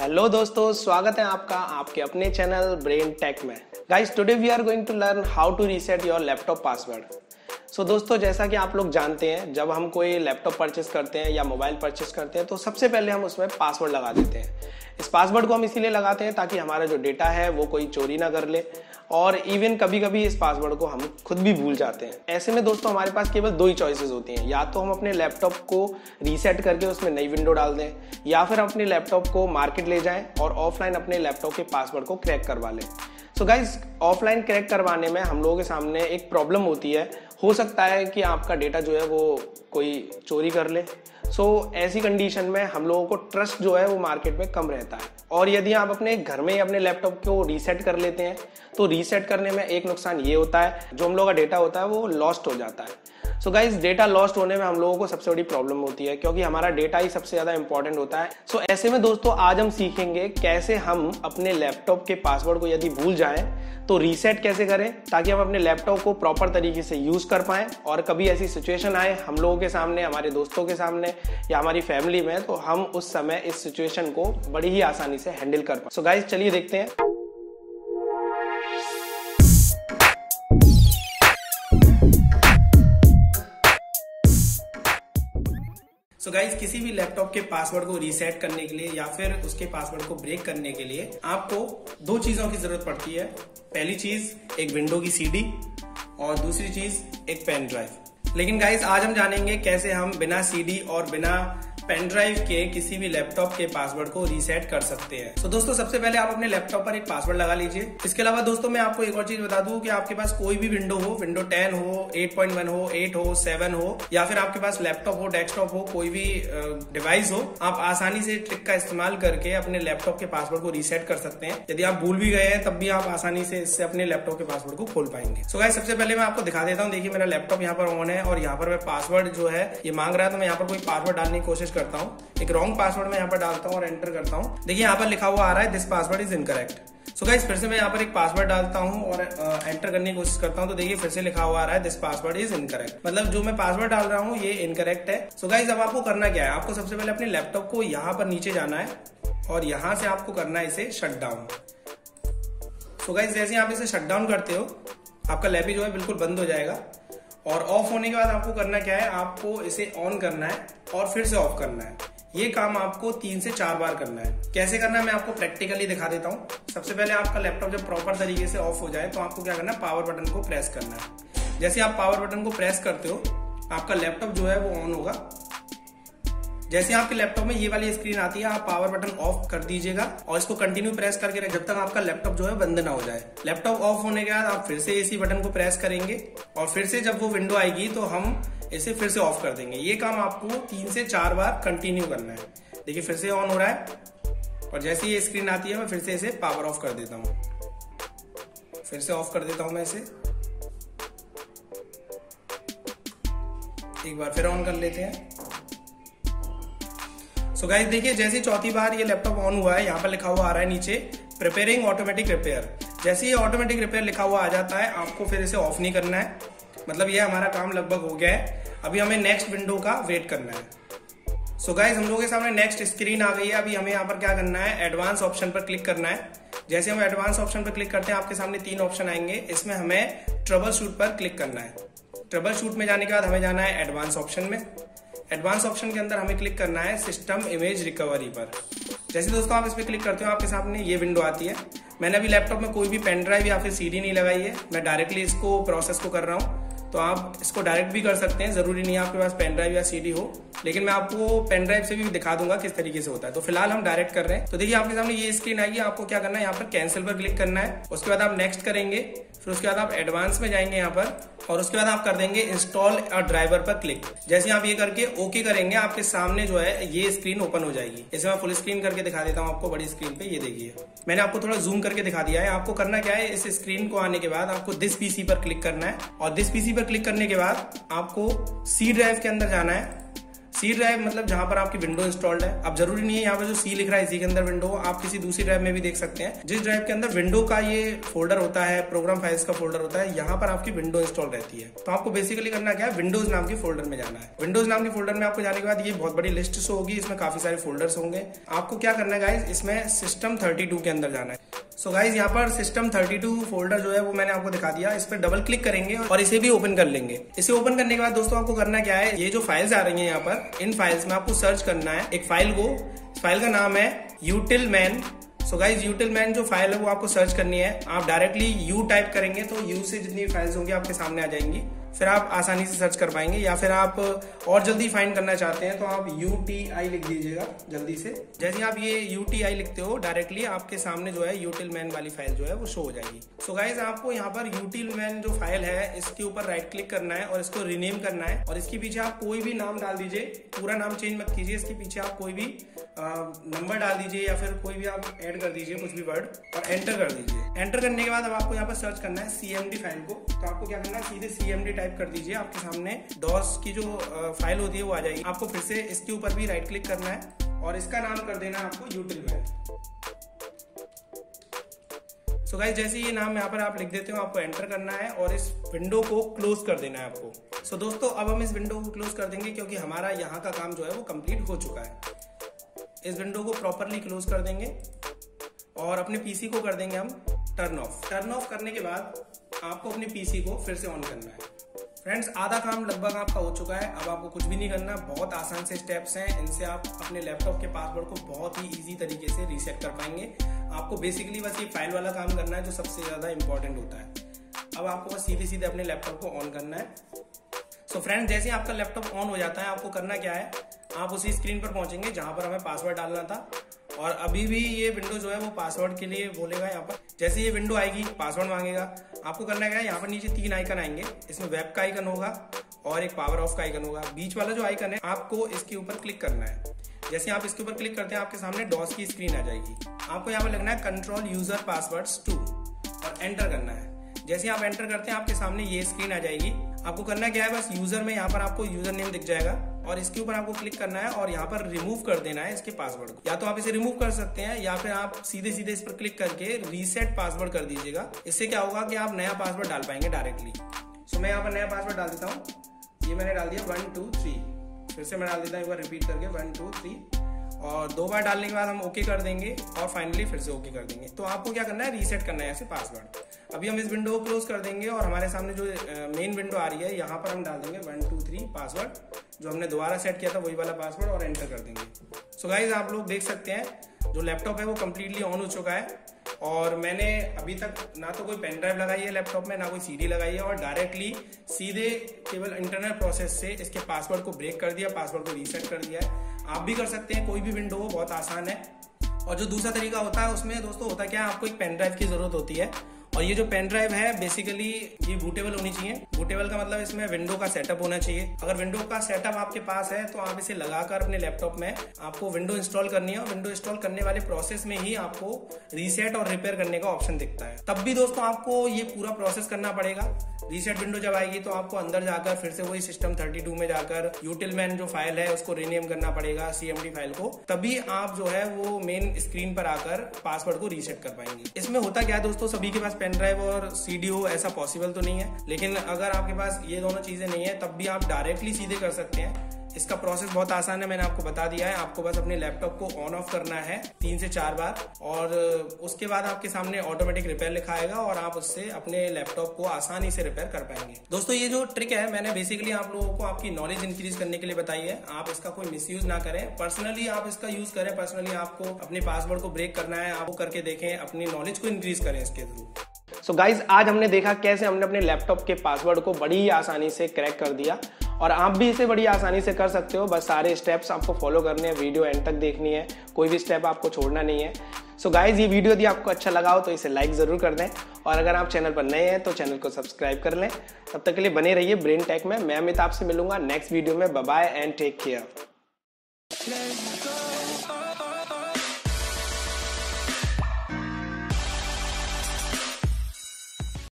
Hello दोस्तों, स्वागत है आपका आपके अपने चैनल ब्रेन टेक में। Guys, today we are going to learn how to reset your laptop password. So दोस्तों, जैसा कि आप लोग जानते हैं, जब हम कोई लैपटॉप परचेस करते हैं या मोबाइल परचेस करते हैं तो सबसे पहले हम उसमें पासवर्ड लगा देते हैं। इस पासवर्ड को हम इसीलिए लगाते हैं ताकि हमारा जो डेटा है वो कोई चोरी ना कर ले, और इवन कभी कभी इस पासवर्ड को हम खुद भी भूल जाते हैं। ऐसे में दोस्तों, हमारे पास केवल दो ही चॉइसेस होती हैं, या तो हम अपने लैपटॉप को रीसेट करके उसमें नई विंडो डाल दें, या फिर अपने लैपटॉप को मार्केट ले जाएं और ऑफलाइन अपने लैपटॉप के पासवर्ड को क्रैक करवा लें। सो गाइज, ऑफलाइन क्रैक करवाने में हम लोगों के सामने एक प्रॉब्लम होती है, हो सकता है कि आपका डेटा जो है वो कोई चोरी कर ले। सो ऐसी कंडीशन में हम लोगों को ट्रस्ट जो है वो मार्केट में कम रहता है, और यदि आप अपने घर में ही अपने लैपटॉप को रीसेट कर लेते हैं तो रीसेट करने में एक नुकसान ये होता है, जो हम लोगों का डेटा होता है वो लॉस्ट हो जाता है। सो गाइज, डेटा लॉस्ट होने में हम लोगों को सबसे बड़ी प्रॉब्लम होती है, क्योंकि हमारा डेटा ही सबसे ज़्यादा इंपॉर्टेंट होता है। सो ऐसे में दोस्तों, आज हम सीखेंगे कैसे हम अपने लैपटॉप के पासवर्ड को यदि भूल जाएँ तो रीसेट कैसे करें, ताकि हम अपने लैपटॉप को प्रॉपर तरीके से यूज़ कर पाएँ, और कभी ऐसी सिचुएशन आए हम लोगों के सामने, हमारे दोस्तों के सामने या हमारी फैमिली में, तो हम उस समय इस सिचुएशन को बड़ी ही आसानी से हैंडल कर पाएँ। सो गाइस, चलिए देखते हैं। सो गाइज, किसी भी लैपटॉप के पासवर्ड को रीसेट करने के लिए या फिर उसके पासवर्ड को ब्रेक करने के लिए आपको दो चीजों की जरूरत पड़ती है। पहली चीज एक विंडो की सीडी, और दूसरी चीज एक पेन ड्राइव। लेकिन गाइज, आज हम जानेंगे कैसे हम बिना सीडी और बिना पेन ड्राइव के किसी भी लैपटॉप के पासवर्ड को रीसेट कर सकते हैं। तो दोस्तों, सबसे पहले आप अपने लैपटॉप पर एक पासवर्ड लगा लीजिए। इसके अलावा दोस्तों, मैं आपको एक और चीज बता दूं कि आपके पास कोई भी विंडो हो, विंडो 10 हो, 8.1 हो, 8 हो, 7 हो, या फिर आपके पास लैपटॉप हो, डेस्कटॉप हो, कोई भी डिवाइस हो, आप आसानी से ट्रिक का इस्तेमाल करके अपने लैपटॉप के पासवर्ड को रीसेट कर सकते हैं। यदि आप भूल भी गए हैं तब भी आप आसानी से इससे अपने लैपटॉप के पासवर्ड को खोल पाएंगे। सो गाइस, सबसे पहले मैं आपको दिखा देता हूँ। देखिए, मेरा लैपटॉप यहाँ पर ऑन है और यहाँ पर मैं पासवर्ड जो है ये मांग रहा है, तो मैं यहाँ पर कोई पासवर्ड डालने की कोशिश करता हूं। एक रॉन्ग पासवर्ड में यहां पर डालता हूं और एंटर करता हूं। देखिए, यहां पर लिखा हुआ आ रहा है this password is incorrect. So guys, फिर से मैं यहां पर एक पासवर्ड डालता हूं और एंटर करने की कोशिश करता हूं, तो देखिए फिर से लिखा हुआ आ रहा है दिस पासवर्ड इज इनकरेक्ट, मतलब जो मैं पासवर्ड डाल रहा हूं ये इनकरेक्ट है। सो गाइस, अब आपको करना क्या है, आपको सबसे पहले अपने लैपटॉप को यहां पर नीचे जाना है और यहां से आपको करना है इसे शट डाउन। सो गाइस, जैसे आप इसे शट डाउन करते हो आपका लैप जो है बिल्कुल बंद हो जाएगा, और ऑफ होने के बाद आपको करना क्या है, आपको इसे ऑन करना है और फिर से ऑफ करना है। ये काम आपको 3 से 4 बार करना है। कैसे करना है मैं आपको प्रैक्टिकली दिखा देता हूँ। सबसे पहले आपका लैपटॉप जब प्रॉपर तरीके से ऑफ हो जाए तो आपको क्या करना है, पावर बटन को प्रेस करना है। जैसे आप पावर बटन को प्रेस करते हो आपका लैपटॉप जो है वो ऑन होगा। जैसे आपके लैपटॉप में ये वाली स्क्रीन आती है आप पावर बटन ऑफ कर दीजिएगा और इसको कंटिन्यू प्रेस करके रख जब तक आपका लैपटॉप जो है बंद ना हो जाए। लैपटॉप ऑफ होने के बाद आप फिर से इसी बटन को प्रेस करेंगे और फिर से जब वो विंडो आएगी तो हम इसे फिर से ऑफ कर देंगे। ये काम आपको 3 से 4 बार कंटिन्यू करना है। देखिए, फिर से ऑन हो रहा है और जैसे ये स्क्रीन आती है मैं फिर से इसे पावर ऑफ कर देता हूँ, फिर से ऑफ कर देता हूँ मैं इसे, एक बार फिर ऑन कर लेते हैं। सो गाइस, देखिए जैसे चौथी बार ये लैपटॉप ऑन हुआ है यहाँ पर लिखा हुआ आ रहा है नीचे प्रिपेयरिंग ऑटोमेटिक रिपेयर। जैसे ये ऑटोमेटिक रिपेयर लिखा हुआ आ जाता है आपको फिर इसे ऑफ नहीं करना है, मतलब ये हमारा काम लगभग हो गया है। अभी हमें नेक्स्ट विंडो का वेट करना है। सो गाइस, हम लोगों के सामने नेक्स्ट स्क्रीन आ गई है। अभी हमें यहाँ पर क्या करना है, एडवांस ऑप्शन पर क्लिक करना है। जैसे हम एडवांस ऑप्शन पर क्लिक करते हैं आपके सामने 3 ऑप्शन आएंगे, इसमें हमें ट्रबल शूट पर क्लिक करना है। ट्रबल शूट में जाने के बाद हमें जाना है एडवांस ऑप्शन में। एडवांस ऑप्शन के अंदर हमें क्लिक करना है सिस्टम इमेज रिकवरी पर। जैसे दोस्तों आप इस पर क्लिक करते हो आपके सामने ये विंडो आती है। मैंने अभी लैपटॉप में कोई भी पेन ड्राइव या फिर सीडी नहीं लगाई है, मैं डायरेक्टली इसको प्रोसेस को कर रहा हूँ, तो आप इसको डायरेक्ट भी कर सकते हैं। जरूरी नहीं है आपके पास पेन ड्राइव या सीडी हो, लेकिन मैं आपको पेन ड्राइव से भी दिखा दूंगा किस तरीके से होता है, तो फिलहाल हम डायरेक्ट कर रहे हैं। तो देखिए आपके सामने ये स्क्रीन आएगी, आपको क्या करना है यहाँ पर कैंसिल पर क्लिक करना है, उसके बाद आप नेक्स्ट करेंगे, फिर उसके बाद आप एडवांस में जाएंगे यहाँ पर, और उसके बाद आप कर देंगे इंस्टॉल ड्राइवर पर क्लिक। जैसे आप ये करके ओके करेंगे आपके सामने जो है ये स्क्रीन ओपन हो जाएगी। इसे मैं फुल स्क्रीन करके दिखा देता हूँ आपको, बड़ी स्क्रीन पे ये देखिए मैंने आपको थोड़ा जूम करके दिखा दिया है। आपको करना क्या है, इस स्क्रीन को आने के बाद आपको दिस पीसी पर क्लिक करना है, और दिस पीसी पर क्लिक करने के बाद आपको सी ड्राइव के अंदर जाना है। सी ड्राइव मतलब जहां पर आपकी विंडो इंस्टॉल्ड है। अब जरूरी नहीं है यहाँ पर जो सी लिख रहा है इसी के अंदर विंडो, आप किसी दूसरी ड्राइव में भी देख सकते हैं। जिस ड्राइव के अंदर विंडो का ये फोल्डर होता है, प्रोग्राम फाइल्स का फोल्डर होता है, यहाँ पर आपकी विंडो इंस्टॉल रहती है। तो आपको बेसिकली करना क्या है, विंडोज नाम के फोल्डर में जाना है। विंडोज नाम के फोल्डर में आपको जाने के बाद ये बहुत बड़ी लिस्ट शो होगी, इसमें काफी सारे फोल्डर्स होंगे। आपको क्या करना है गाइज, इसमें सिस्टम 32 के अंदर जाना है। सो गाइज यहाँ पर सिस्टम 32 फोल्डर जो है वो मैंने आपको दिखा दिया। इस पर डबल क्लिक करेंगे और इसे भी ओपन कर लेंगे। इसे ओपन करने के बाद दोस्तों आपको करना क्या है, ये जो फाइल्स आ रही हैं यहाँ पर, इन फाइल्स में आपको सर्च करना है एक फाइल को। फाइल का नाम है utilman। सो गाइज utilman जो फाइल है वो आपको सर्च करनी है। आप डायरेक्टली u टाइप करेंगे तो u से जितनी फाइल्स होंगी आपके सामने आ जाएंगी, फिर आप आसानी से सर्च कर पाएंगे। या फिर आप और जल्दी फाइंड करना चाहते हैं तो आप UTI लिख दीजिएगा जल्दी से। जैसे आप ये UTI लिखते हो डायरेक्टली आपके सामने जो है utilman वाली फाइल जो है वो शो हो जाएगी। सो गाइज आपको यहाँ पर utilman जो फाइल है इसके ऊपर राइट क्लिक करना है और इसको रीनेम करना है और इसके पीछे आप कोई भी नाम डाल दीजिए, पूरा नाम चेंज मत कीजिए। इसके पीछे आप कोई भी नंबर डाल दीजिए या फिर कोई भी आप एड कर दीजिए कुछ भी वर्ड और एंटर कर दीजिए। एंटर करने के बाद अब आपको यहाँ पर सर्च करना है CMD फाइल को। तो आपको क्या करना है, सीधे CMD टाइप कर दीजिए, आपके सामने DOS की जो फाइल होती है वो आ जाएगी। आपको फिर से इसके ऊपर भी राइट क्लिक करना है और इसका नाम कर देना है आपको utilman। सो गाइस जैसे ये नाम यहाँ पर आप लिख देते हो आपको एंटर करना है और इस विंडो को क्लोज कर देना है आपको। सो दोस्तों अब हम इस विंडो को क्लोज कर देंगे क्योंकि हमारा यहाँ का काम जो है वो कंप्लीट हो चुका है। इस विंडो को प्रॉपरली क्लोज कर देंगे और अपने PC को कर देंगे हम टर्न ऑफ। टर्न ऑफ करने के बाद आपको अपने PC को फिर से ऑन करना है। फ्रेंड्स आधा काम लगभग आपका हो चुका है। अब आपको कुछ भी नहीं करना, बहुत आसान से स्टेप्स हैं, इनसे आप अपने लैपटॉप के पासवर्ड को बहुत ही इजी तरीके से रीसेट कर पाएंगे। आपको बेसिकली बस ये फाइल वाला काम करना है जो सबसे ज़्यादा इम्पॉर्टेंट होता है। अब आपको बस सीधे सीधे अपने लैपटॉप को ऑन करना है। सो फ्रेंड्स जैसे ही आपका लैपटॉप ऑन हो जाता है आपको करना क्या है, आप उसी स्क्रीन पर पहुँचेंगे जहाँ पर हमें पासवर्ड डालना था। और अभी भी ये विंडो जो है वो पासवर्ड के लिए बोलेगा। यहाँ पर जैसे ये विंडो आएगी पासवर्ड मांगेगा। आपको करना क्या है, यहाँ पर नीचे 3 आइकन आएंगे, इसमें वेब का आइकन होगा और एक पावर ऑफ का आइकन होगा। बीच वाला जो आइकन है आपको इसके ऊपर क्लिक करना है। जैसे आप इसके ऊपर क्लिक करते हैं आपके सामने DOS की स्क्रीन आ जाएगी। आपको यहाँ पर लगना है control user passwords 2 और एंटर करना है। जैसे आप एंटर करते हैं आपके सामने ये स्क्रीन आ जाएगी। आपको करना क्या है, बस यूजर में यहाँ पर आपको यूजर नेम दिख जाएगा और इसके ऊपर आपको क्लिक करना है और यहाँ पर रिमूव कर देना है इसके पासवर्ड को। या तो आप इसे रिमूव कर सकते हैं या फिर आप सीधे सीधे इस पर क्लिक करके रीसेट पासवर्ड कर दीजिएगा। इससे क्या होगा कि आप नया पासवर्ड डाल पाएंगे डायरेक्टली। सो मैं यहाँ पर नया पासवर्ड डाल देता हूँ। ये मैंने डाल दिया 1 2 3। फिर से मैं डाल देता हूँ एक बार रिपीट करके 1 2 3 और 2 बार डालने के बाद हम ओके कर देंगे और फाइनली फिर से ओके कर देंगे। तो आपको क्या करना है, रीसेट करना है ऐसे पासवर्ड। अभी हम इस विंडो को क्लोज कर देंगे और हमारे सामने जो मेन विंडो आ रही है यहाँ पर हम डाल देंगे 1 2 3 पासवर्ड जो हमने दोबारा सेट किया था वही वाला पासवर्ड और एंटर कर देंगे। सो गाइज आप लोग देख सकते हैं जो लैपटॉप है वो कम्प्लीटली ऑन हो चुका है। और मैंने अभी तक ना तो कोई पेन ड्राइव लगाई है लैपटॉप में, ना कोई CD लगाई है और डायरेक्टली सीधे केवल इंटरनल प्रोसेस से इसके पासवर्ड को ब्रेक कर दिया, पासवर्ड को रीसेट कर दिया है। आप भी कर सकते हैं, कोई भी विंडो हो, बहुत आसान है। और जो दूसरा तरीका होता है उसमें दोस्तों होता क्या है, आपको एक पेन ड्राइव की जरूरत होती है और ये जो पेन ड्राइव है बेसिकली ये बूटेबल होनी चाहिए। बूटेबल का मतलब इसमें विंडो का सेटअप होना चाहिए। अगर विंडो का सेटअप आपके पास है तो आप इसे लगाकर अपने लैपटॉप में आपको विंडो इंस्टॉल करनी है और विंडो इंस्टॉल करने वाले प्रोसेस में ही आपको रीसेट और रिपेयर करने का ऑप्शन दिखता है। तब भी दोस्तों आपको ये पूरा प्रोसेस करना पड़ेगा। रीसेट विंडो जब आएगी तो आपको अंदर जाकर फिर से वही सिस्टम 32 में जाकर utilman जो फाइल है उसको रीनेम करना पड़ेगा CMD फाइल को, तभी आप जो है वो मेन स्क्रीन पर आकर पासवर्ड को रीसेट कर पाएंगे। इसमें होता क्या है दोस्तों, सभी के पास पेन ड्राइव और CD हो ऐसा पॉसिबल तो नहीं है, लेकिन अगर आपके पास ये दोनों चीजें नहीं है तब भी आप डायरेक्टली सीधे कर सकते हैं। इसका प्रोसेस बहुत आसान है, मैंने आपको बता दिया है। आपको बस अपने लैपटॉप को ऑन ऑफ करना है 3 से 4 बार और उसके बाद आपके सामने ऑटोमेटिक रिपेयर लिखा आएगा और आप उससे अपने लैपटॉप को आसानी से रिपेयर कर पाएंगे। दोस्तों ये जो ट्रिक है मैंने बेसिकली आप लोगों को आपकी नॉलेज इंक्रीज करने के लिए बताई है। आप इसका कोई मिसयूज ना करें, पर्सनली आप इसका यूज करें। पर्सनली आपको अपने पासवर्ड को ब्रेक करना है, आपको करके देखें, अपनी नॉलेज को इंक्रीज करें इसके थ्रू। सो गाइज आज हमने देखा कैसे हमने अपने लैपटॉप के पासवर्ड को बड़ी आसानी से क्रैक कर दिया और आप भी इसे बड़ी आसानी से कर सकते हो। बस सारे स्टेप्स आपको फॉलो करने हैं, वीडियो एंड तक देखनी है, कोई भी स्टेप आपको छोड़ना नहीं है। सो गाइज ये वीडियो यदि आपको अच्छा लगा हो तो इसे लाइक ज़रूर कर दें और अगर आप चैनल पर नए हैं तो चैनल को सब्सक्राइब कर लें। तब तक के लिए बने रहिए ब्रेन टेक में। मैं अमित आपसे मिलूंगा नेक्स्ट वीडियो में। Bye bye and take care.